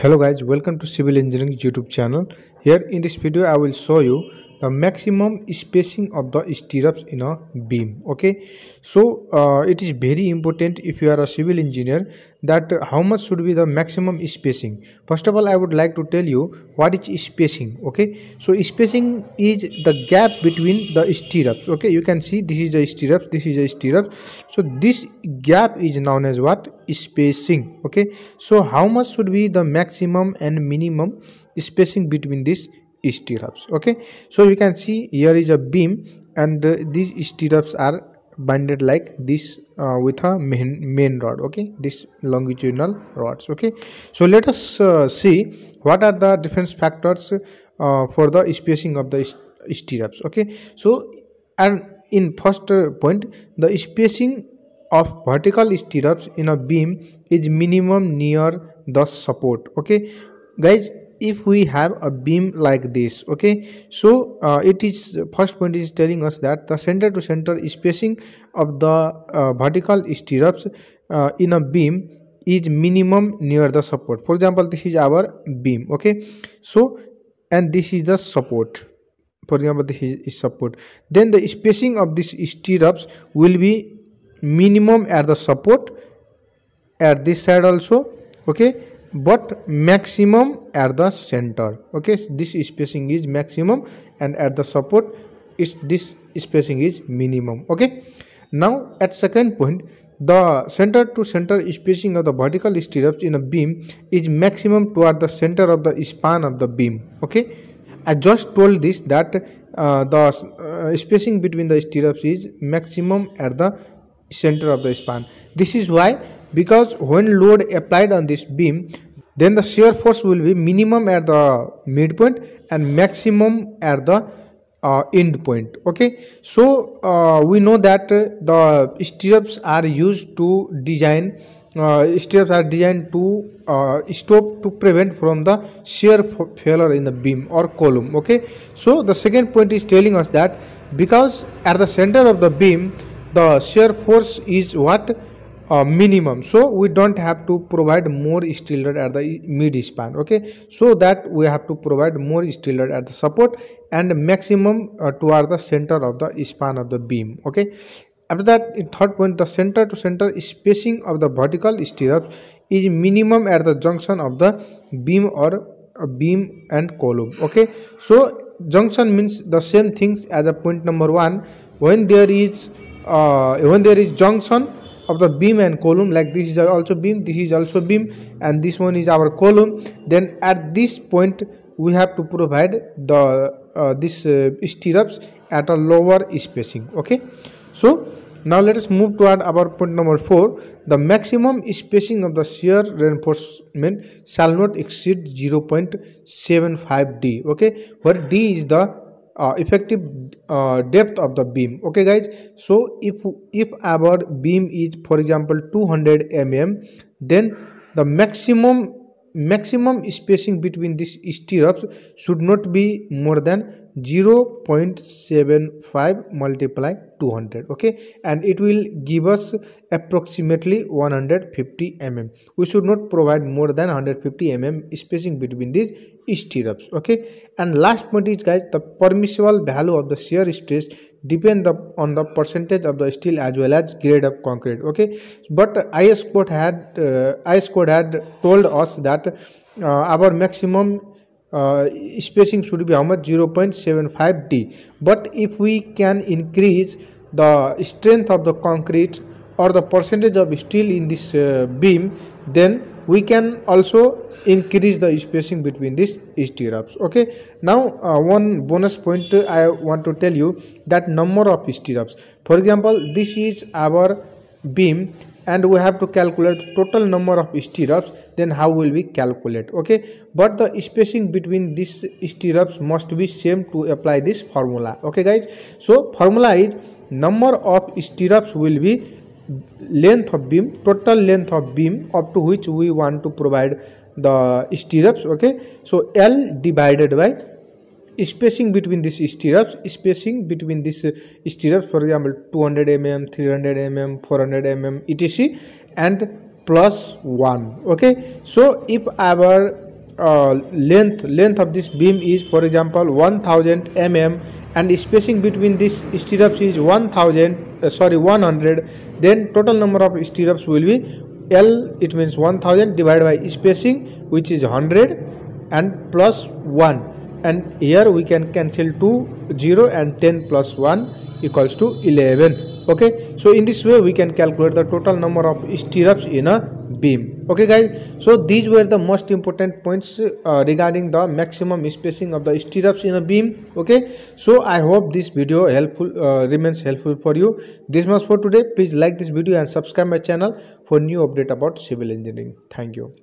Hello guys, welcome to Civil Engineering YouTube channel. Here in this video I will show you the maximum spacing of the stirrups in a beam. Okay, so it is very important if you are a civil engineer that how much should be the maximum spacing. First of all, I would like to tell you what is spacing. Okay, so spacing is the gap between the stirrups. Okay, you can see this is a stirrup, this is a stirrup. So this gap is known as what? Spacing. Okay, so how much should be the maximum and minimum spacing between these stirrups? Okay, so you can see here is a beam and these stirrups are banded like this with a main rod. Okay, this longitudinal rods. Okay, so let us see what are the different factors for the spacing of the stirrups. Okay, so and in first point, the spacing of vertical stirrups in a beam is minimum near the support. Okay guys, if we have a beam like this, okay, so it is first point is telling us that the center to center spacing of the vertical stirrups in a beam is minimum near the support. For example, this is our beam. Okay, so and this is the support. For example, this is support. Then the spacing of these stirrups will be minimum at the support, at this side also, okay, but maximum at the center. Okay, this spacing is maximum and at the support is this spacing is minimum. Okay, now at second point, the center to center spacing of the vertical stirrups in a beam is maximum toward the center of the span of the beam. Okay, I just told this that the spacing between the stirrups is maximum at the center of the span. This is why, because when load applied on this beam, then the shear force will be minimum at the midpoint and maximum at the end point. Okay, so we know that the stirrups are used to design stirrups are designed to stop, to prevent from the shear failure in the beam or column. Okay, so the second point is telling us that because at the center of the beam the shear force is what? Minimum, so we don't have to provide more steel rod at the mid span. Okay, so that we have to provide more steel rod at the support and maximum toward the center of the span of the beam. Okay, after that, in third point, the center to center spacing of the vertical stirrups is minimum at the junction of the beam or beam and column. Okay, so junction means the same things as a point number one. When there is junction of the beam and column, like this is also beam, this is also beam, and this one is our column, then at this point we have to provide the this stirrups at a lower spacing. Okay, so now let us move toward our point number 4. The maximum spacing of the shear reinforcement shall not exceed 0.75d. okay, where d is the effective depth of the beam. Okay guys, so if our beam is, for example, 200 mm, then the maximum spacing between these stirrups should not be more than 0.75 multiply 200. Okay, and it will give us approximately 150 mm. We should not provide more than 150 mm spacing between these stirrups. Okay, and last point is, guys, the permissible value of the shear stress depends on the percentage of the steel as well as grade of concrete. Okay, but IS code had told us that our maximum spacing should be how much? 0.75d. But if we can increase the strength of the concrete or the percentage of steel in this beam, then we can also increase the spacing between these stirrups. Okay, now one bonus point I want to tell you, that number of stirrups. For example, this is our beam and we have to calculate total number of stirrups. Then how will we calculate? Okay, but the spacing between these stirrups must be same to apply this formula. Okay guys, so formula is number of stirrups will be length of beam, total length of beam up to which we want to provide the stirrups. Okay, so L divided by spacing between these stirrups. Spacing between these stirrups, for example, 200 mm, 300 mm, 400 mm, etc., and plus 1. Okay, so if our length of this beam is, for example, 1000 mm, and spacing between these stirrups is 100, then total number of stirrups will be L, it means 1000 divided by spacing, which is 100, and plus 1, and here we can cancel 2, 0, and 10 plus 1 equals to 11. Okay, so in this way we can calculate the total number of stirrups in a beam. Okay guys, so these were the most important points regarding the maximum spacing of the stirrups in a beam. Okay, so I hope this video remains helpful for you. This much for today. Please like this video and subscribe my channel for new update about civil engineering. Thank you.